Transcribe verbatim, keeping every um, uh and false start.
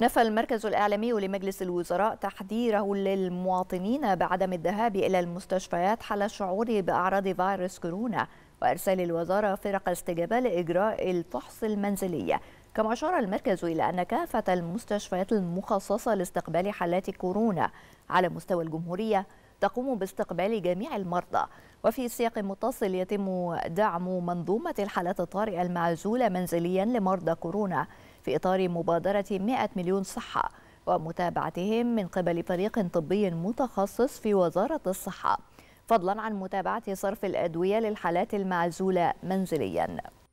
نفى المركز الإعلامي لمجلس الوزراء تحذيره للمواطنين بعدم الذهاب إلى المستشفيات حال الشعور بأعراض فيروس كورونا، وإرسال الوزارة فرق استجابة لإجراء الفحص المنزلي. كما أشار المركز إلى أن كافة المستشفيات المخصصة لاستقبال حالات كورونا على مستوى الجمهورية تقوم باستقبال جميع المرضى، وفي سياق متصل يتم دعم منظومة الحالات الطارئة المعزولة منزليا لمرضى كورونا في إطار مبادرة مئة مليون صحة ومتابعتهم من قبل فريق طبي متخصص في وزارة الصحة، فضلا عن متابعة صرف الأدوية للحالات المعزولة منزليا.